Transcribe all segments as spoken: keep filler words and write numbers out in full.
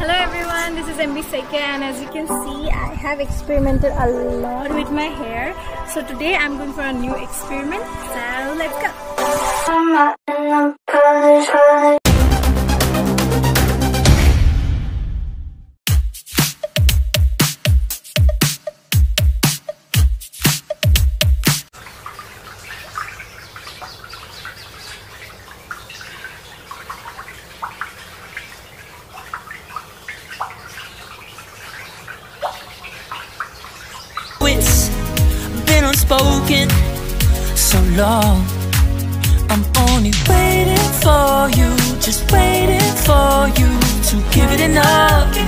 Hello everyone, this is M B Seike, and as you can see, I have experimented a lot with my hair. So today I'm going for a new experiment. So let's go. Unspoken, so long. I'm only waiting for you, just waiting for you to give it enough. You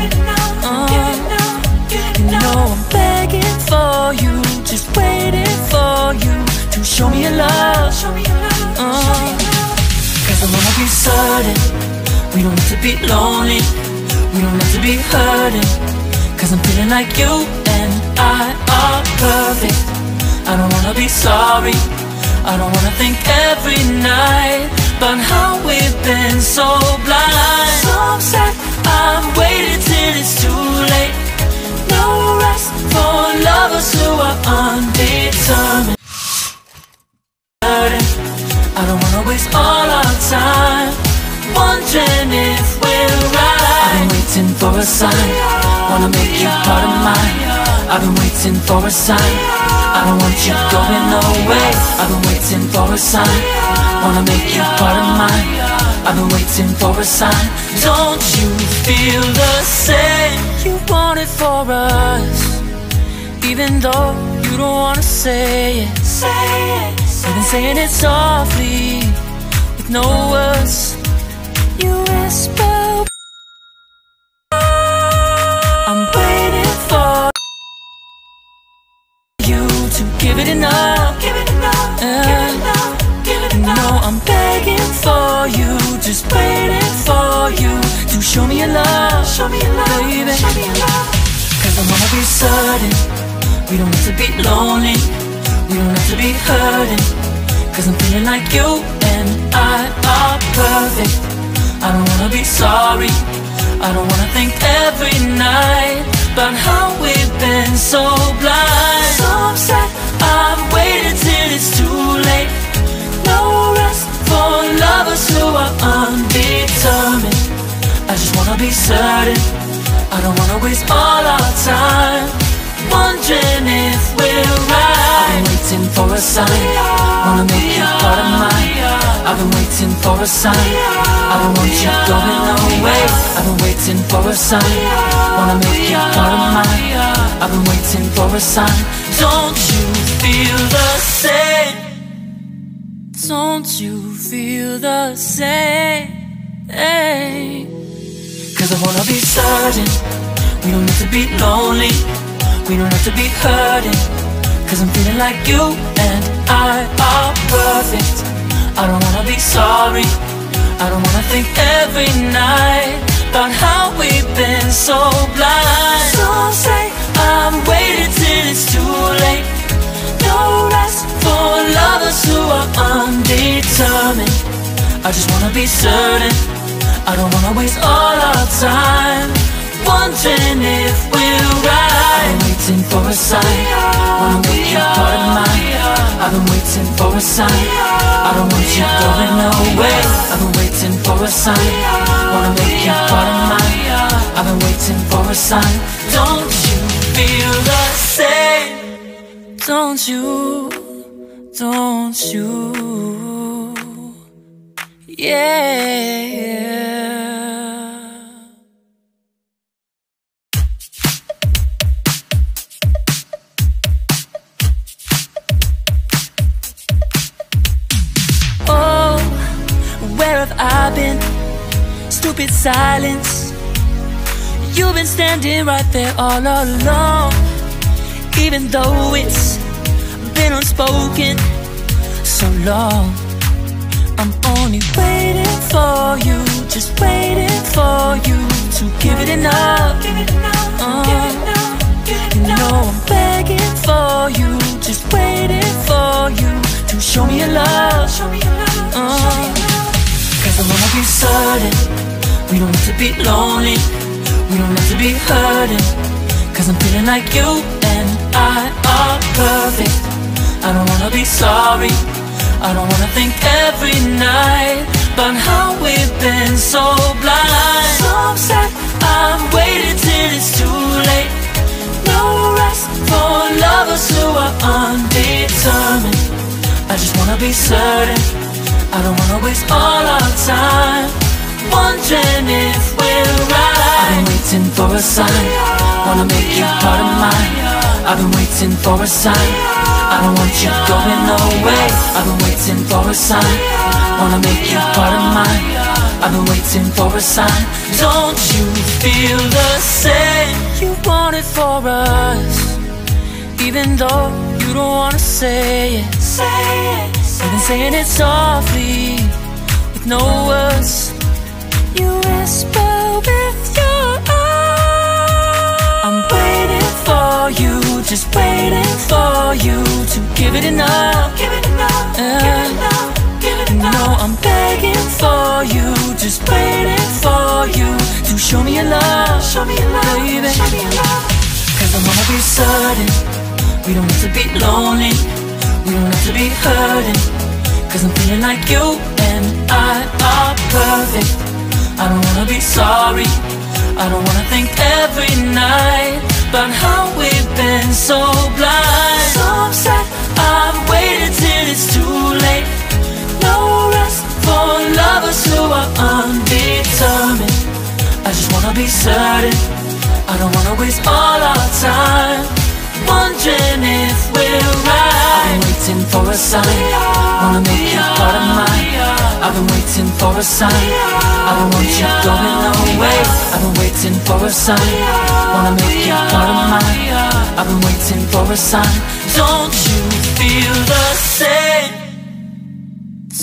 know I'm begging for you, just waiting for you to show me your love. Uh, Cause I wanna be certain we don't have to be lonely, we don't have to be hurting. Cause I'm feeling like you and I are perfect. I don't wanna be sorry, I don't wanna think every night about how we've been so blind. So upset, I've waited till it's too late. No rest for lovers who are undetermined. I don't wanna waste all our time wondering if we're right. I've been waiting for a sign, wanna make you part of mine. I've been waiting for a sign, I don't want you going away. I've been waiting for a sign, wanna make you part of mine. I've been waiting for a sign. Don't you feel the same? You want it for us, even though you don't wanna say it. I've been saying it softly, with no words. You whisper. I'm waiting for to give it enough, give it enough, yeah. Give it enough, give it enough. No, I'm begging for you, just waiting for you to show me your love, show me your love, baby. Show me your love. Cause I wanna be certain we don't have to be lonely, we don't have to be hurting. Cause I'm feeling like you and I are perfect. I don't wanna be sorry, I don't wanna think every night about how we've been so blind. So upset, I've waited till it's too late. No rest for lovers who are undetermined. I just wanna be certain, I don't wanna waste all our time wondering if we're right. I've been waiting for a sign, wanna make you part of mine. I've been waiting for a sign, I don't want you going away. I've been waiting for a sign, wanna make you part of mine. I've been waiting for a sign. Don't you feel the same? Don't you feel the same? Cause I wanna be certain we don't have to be lonely, we don't have to be hurting. Cause I'm feeling like you and I are perfect. I don't wanna be sorry, I don't wanna think every night about how we've been so blind. Some say I've waited till it's too late. No rest for lovers who are undetermined. I just wanna be certain, I don't wanna waste all our time wondering if we're right. I've been waiting for a sign, wanna make you part of mine. I've been waiting for a sign, I don't want you going away. I've been waiting for a sign, wanna make you part of mine. I've been waiting for a sign. Don't you feel the same? Don't you, don't you, yeah. I've been stupid silence. You've been standing right there all along. Even though it's been unspoken so long, I'm only waiting for you, just waiting for you to give it enough. uh, You know I'm begging for you, just waiting for you to show me your love. uh, I wanna be certain we don't have to be lonely, we We don't have to be hurting, cause I'm feeling like you and I are perfect. I don't wanna be sorry, I don't wanna think every night about how we've been so blind. So upset, I've waited till it's too late. No rest for lovers who are undetermined. I just wanna be certain, I don't wanna waste all our time wondering if we're right. I've been waiting for a sign, wanna make you part of mine. I've been waiting for a sign, I don't want you going away. I've been waiting for a sign, wanna make you part of mine. I've been waiting for a sign, don't you feel the same? You want it for us, even though you don't wanna say it. Say it, say even saying it softly with no words. You whisper with your eyes. I'm waiting for you, just waiting for you to give it enough. Give it enough, uh, give it enough, give it enough. No, I'm begging for you, just waiting for you to show me your love, show me your love, baby. Show me your love. Cause I wanna be certain, we don't have to be lonely. We don't have to be hurting, cause I'm feeling like you and I are perfect. I don't wanna be sorry, I don't wanna think every night about how we've been so blind. So upset, I've waited till it's too late. No rest for lovers who are undetermined. I just wanna be certain, I don't wanna waste all our time wondering if we're right. I've been waiting for a sign, wanna make you part of mine. I've been waiting for a sign, I don't want you going away. I've been waiting for a sign, wanna make you part of mine. I've been waiting for a sign, don't you feel the same?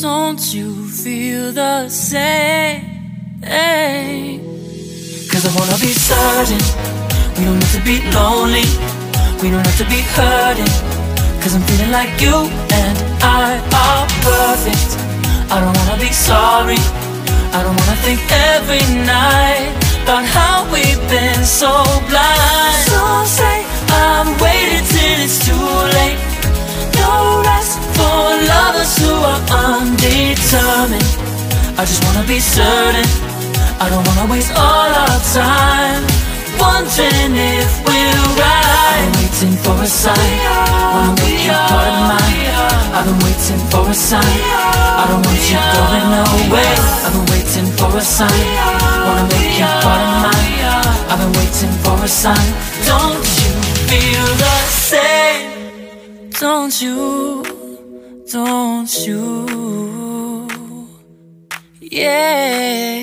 Don't you feel the same? Cause I wanna be certain, we don't need to be lonely. We don't have to be hurting, cause I'm feeling like you and I are perfect. I don't wanna be sorry, I don't wanna think every night about how we've been so blind. Some say I've waited till it's too late. No rest for lovers who are undetermined. I just wanna be certain, I don't wanna waste all our time wondering if we're right. I've been waiting for a sign, wanna make you part of mine. I've been waiting for a sign, I don't want you going away. I've been waiting for a sign, wanna make you part of mine. I've been waiting for a sign, don't you feel the same? Don't you, don't you, yeah.